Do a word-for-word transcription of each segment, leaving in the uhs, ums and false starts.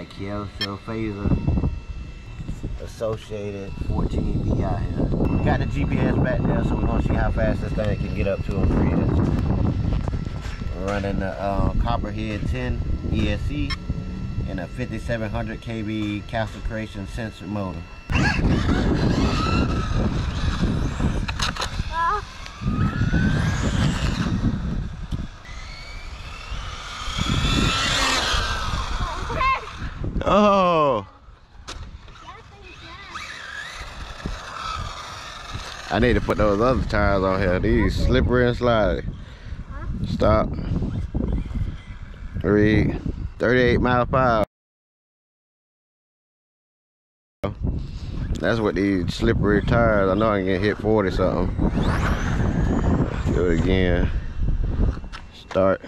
at Kyosho Fazer Associated fourteen B out here. Got the G P S back there, so we're gonna see how fast this thing can get up to on three inches. We're running the uh, Copperhead ten E S C and a fifty-seven hundred K B Castle Creations sensor motor. Oh! I need to put those other tires on here. These slippery and slidey. Stop. Read. thirty-eight miles per hour. That's what these slippery tires. I know I can get hit forty something. Let's do it again. Start.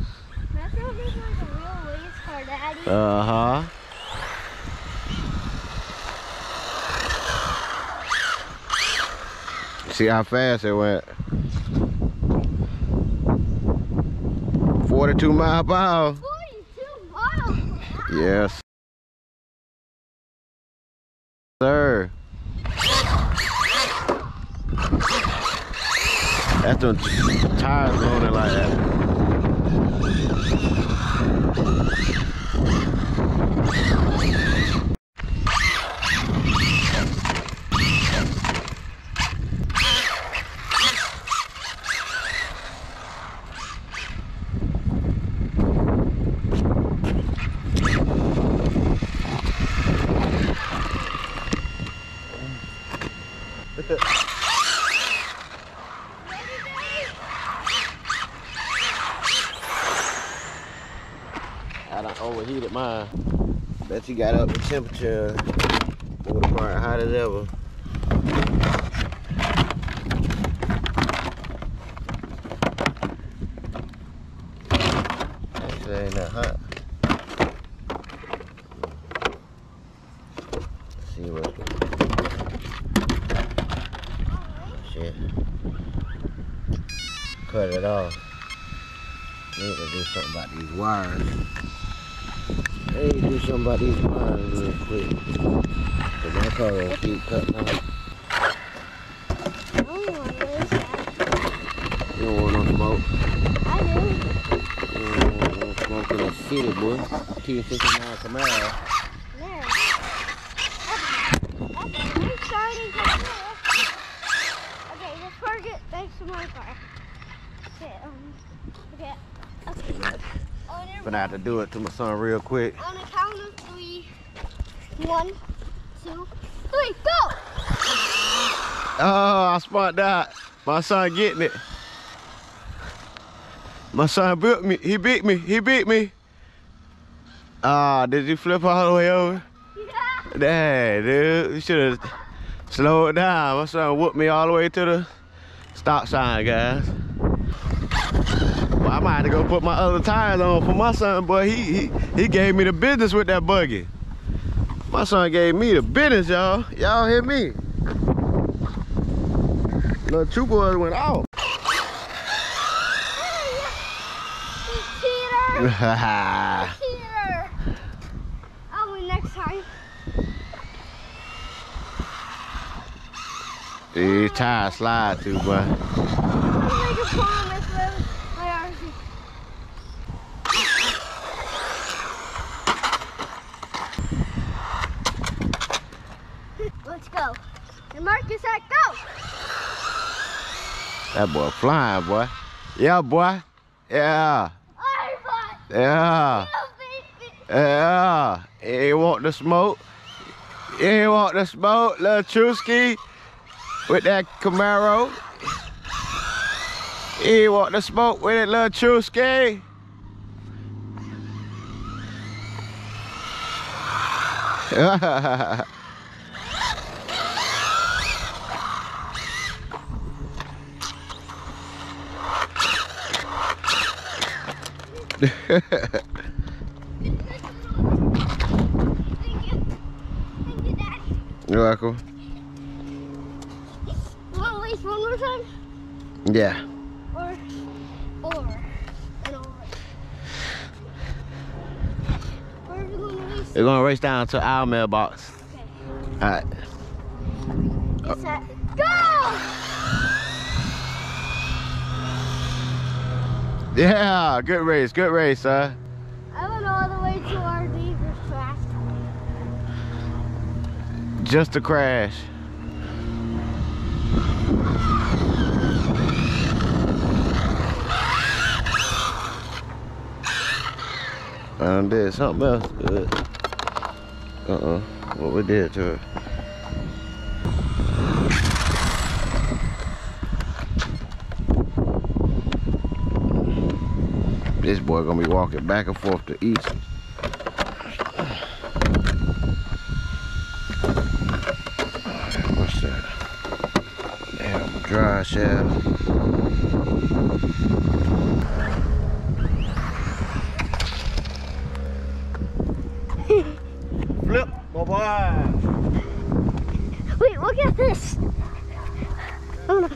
That sounds like a real race car, Daddy. Uh huh. See how fast it went. Forty-two miles per hour. Forty-two miles per hour. Yes, sir. That's when tires loaded like that. I done overheated mine. Bet you got up the temperature. Pulled apart hot as ever. Actually ain't that hot. Let's see what it is. Shit. Cut it off. Need to do something about these wires. I need to do something about these wires real quick. Cause my car will keep cutting out. I don't want this guy. You don't want no smoke. I do. You don't want no smoke in the city, boy. two sixty-nine Camaro. There. That's, that's a nice starting car. Okay, this car gets thanks to my car. Okay, um, okay. Okay. I'm gonna have to do it to my son real quick. On the count of three. One, two, three, go! Oh, I spot that. My son getting it. My son beat me. He beat me. He beat me. Ah, uh, did you flip all the way over? Yeah. Dang, dude. You should have slowed down. My son whooped me all the way to the stop sign, guys. I might have to go put my other tires on for my son, but he, he he gave me the business with that buggy. My son gave me the business, y'all. Y'all hear me? Little trooper went off. Hey, you cheater! You cheater! I'll win next time. These tires slide too, boy. I'll make a promise. Let's go. And Marcus, I go. That boy flying, boy. Yeah, boy. Yeah. Right, boy. Yeah. Yeah. Yeah. He want the smoke. He want the smoke. Little Trusky with that Camaro. He want the smoke with it, little Trusky. You're welcome. Well, at least one more time? Yeah. Or, or, and all right. Where are we going to race? We're going to race down to our mailbox. Okay. All right. Get oh. set. Go! Yeah, good race, good race, huh? I went all the way to our neighbor's track. Just a crash. I did something else to it. Uh-uh. What we did to it. This boy gonna be walking back and forth to each. Dry shaft. Flip, my boy. Wait, look at this. Oh no.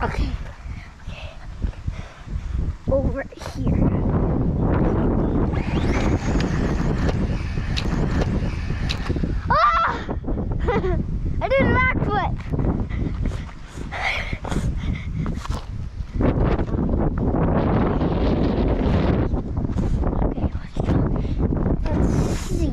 Okay. Okay. Over here. Ah! I did a backflip. Okay, let's go. Let's see.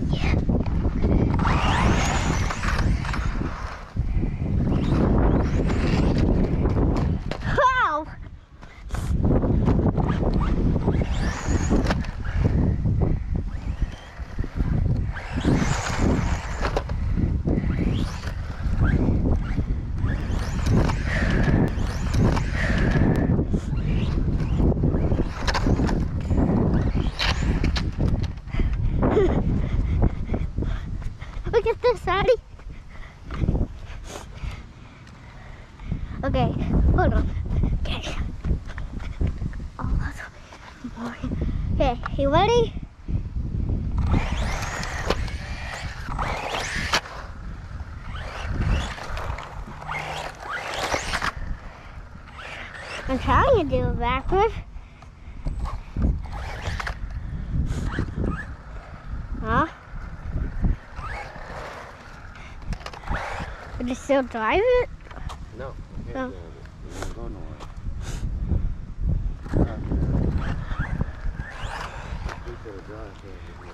Look at this, Addy. Okay, hold on. Okay. Oh, boy. Okay, you ready? I'm trying to do a backflip. Huh? Would you still drive it? No. I can't no. It doesn't go nowhere. We could have driven it.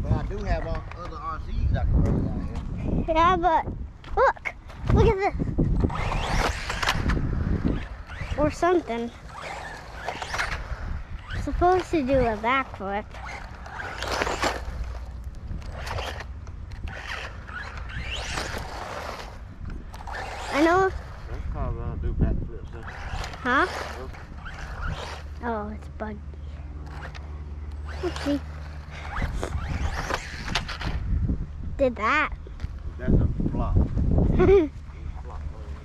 But I do have all other R Cs I can bring down here. Yeah, but look. Look at this. Or something. I'm supposed to do a backflip. I know. That's called I do backflips. Huh? Oh, it's buggy. Oopsie. Did that. That's a flop.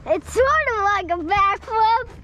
It's sort of like a backflip.